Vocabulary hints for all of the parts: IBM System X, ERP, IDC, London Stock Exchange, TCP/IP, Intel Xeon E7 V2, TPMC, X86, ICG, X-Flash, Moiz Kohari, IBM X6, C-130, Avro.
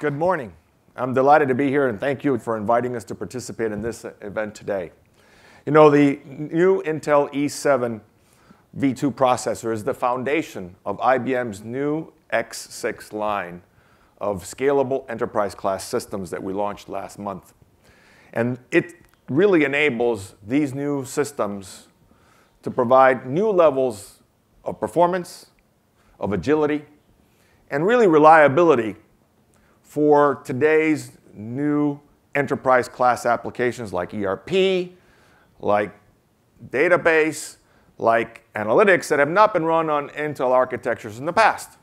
Good morning. I'm delighted to be here, and thank you for inviting us to participate in this event today. You know, the new Intel E7 V2 processor is the foundation of IBM's new X6 line of scalable enterprise-class systems that we launched last month. And it really enables these new systems to provide new levels of performance, of agility, and really reliability for today's new enterprise class applications like ERP, like database, like analytics that have not been run on Intel architectures in the past.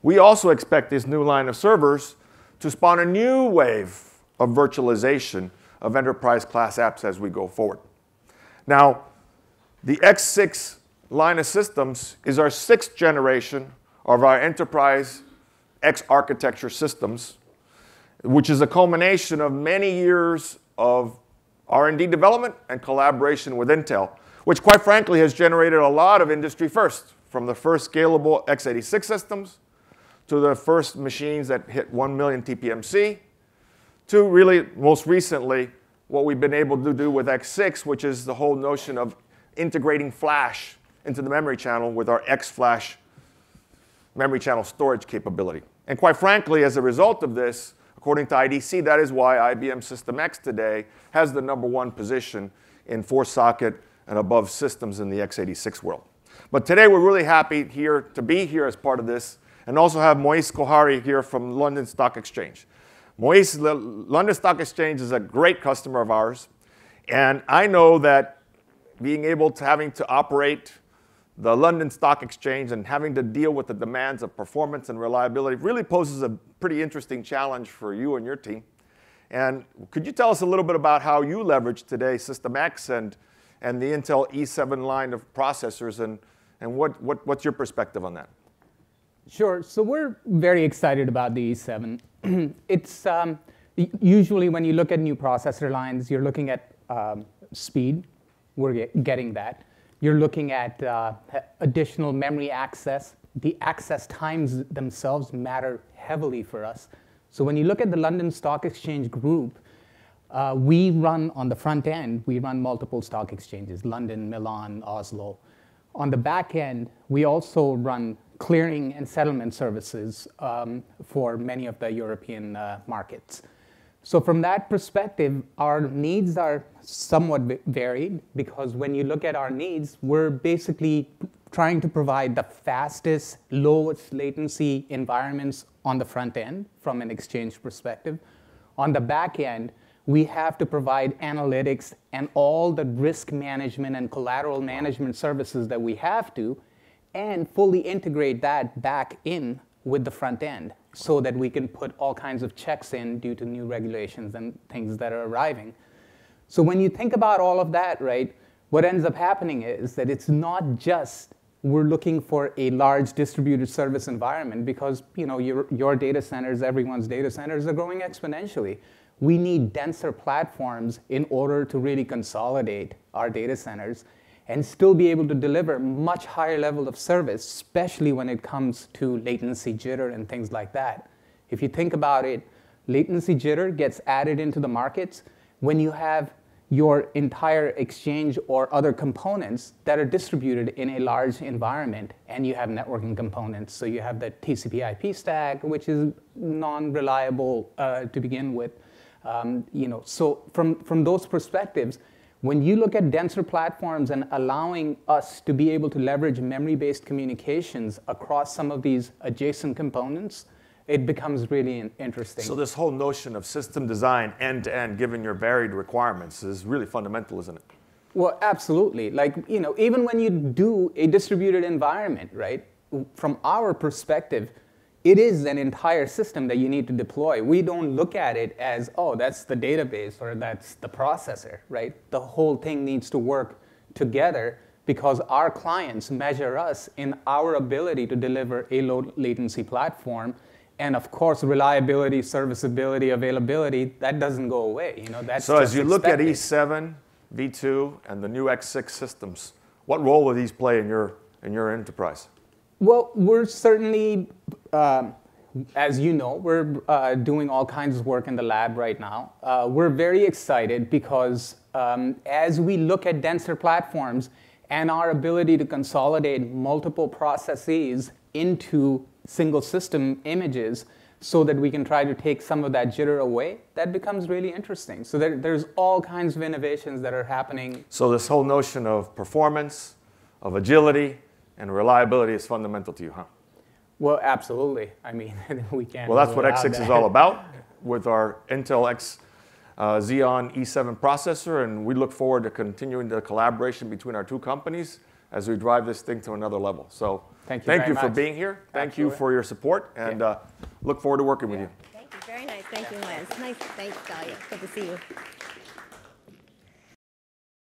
We also expect this new line of servers to spawn a new wave of virtualization of enterprise class apps as we go forward. Now, the X6 line of systems is our 6th generation of our enterprise X architecture systems, which is a culmination of many years of R&D development and collaboration with Intel, which quite frankly has generated a lot of industry firsts, from the first scalable X86 systems to the first machines that hit 1 million TPMC to really most recently what we've been able to do with X6, which is the whole notion of integrating flash into the memory channel with our X-Flash memory channel storage capability. And quite frankly, as a result of this, according to IDC, that is why IBM System X today has the #1 position in 4-socket and above systems in the X86 world. But today, we're really happy here to be here as part of this, and also have Moiz Kohari here from London Stock Exchange. Moiz, the London Stock Exchange is a great customer of ours, and I know that being able to having to operate the London Stock Exchange and having to deal with the demands of performance and reliability really poses a pretty interesting challenge for you and your team. And could you tell us a little bit about how you leverage today System X and the Intel E7 line of processors, and what's your perspective on that? Sure. So we're very excited about the E7. It's usually when you look at new processor lines, you're looking at speed. We're getting that. You're looking at additional memory access. The access times themselves matter heavily for us. So when you look at the London Stock Exchange group, we run on the front end, we run multiple stock exchanges, London, Milan, Oslo. On the back end, we also run clearing and settlement services for many of the European markets. So from that perspective, our needs are somewhat varied, because when you look at our needs, we're basically trying to provide the fastest, lowest latency environments on the front end from an exchange perspective. On the back end, we have to provide analytics and all the risk management and collateral management services that we have to, and fully integrate that back in with the front end, so that we can put all kinds of checks in due to new regulations and things that are arriving. So when you think about all of that, right, what ends up happening is that it's not just we're looking for a large distributed service environment, because you know, your data centers, everyone's data centers are growing exponentially. We need denser platforms in order to really consolidate our data centers and still be able to deliver much higher level of service, especially when it comes to latency jitter and things like that. If you think about it, latency jitter gets added into the markets when you have your entire exchange or other components that are distributed in a large environment, and you have networking components. So you have the TCP/IP stack, which is non-reliable to begin with. You know, so from those perspectives, when you look at denser platforms and allowing us to be able to leverage memory-based communications across some of these adjacent components, it becomes really interesting. So this whole notion of system design end-to-end, given your varied requirements, is really fundamental, isn't it? Well, absolutely. Like, you know, even when you do a distributed environment, right, from our perspective, it is an entire system that you need to deploy. We don't look at it as, oh, that's the database or that's the processor, right? The whole thing needs to work together, because our clients measure us in our ability to deliver a low latency platform. And of course, reliability, serviceability, availability, that doesn't go away. You know, that's so as you look at E7, V2, and the new X6 systems, what role will these play in your enterprise? Well, we're certainly as you know, we're doing all kinds of work in the lab right now. We're very excited because as we look at denser platforms and our ability to consolidate multiple processes into single system images so that we can try to take some of that jitter away, that becomes really interesting. So there's all kinds of innovations that are happening. So this whole notion of performance, of agility, and reliability is fundamental to you, huh? Well, absolutely. I mean, we can't. Well, that's what X6 is all about with our Intel X Xeon E7 processor, and we look forward to continuing the collaboration between our two companies as we drive this thing to another level. So thank you very much for being here. Thank you for your support, and look forward to working with you. Thank you. Very nice. Thank you, Moiz. Nice. Thanks, Dahlia. Good to see you.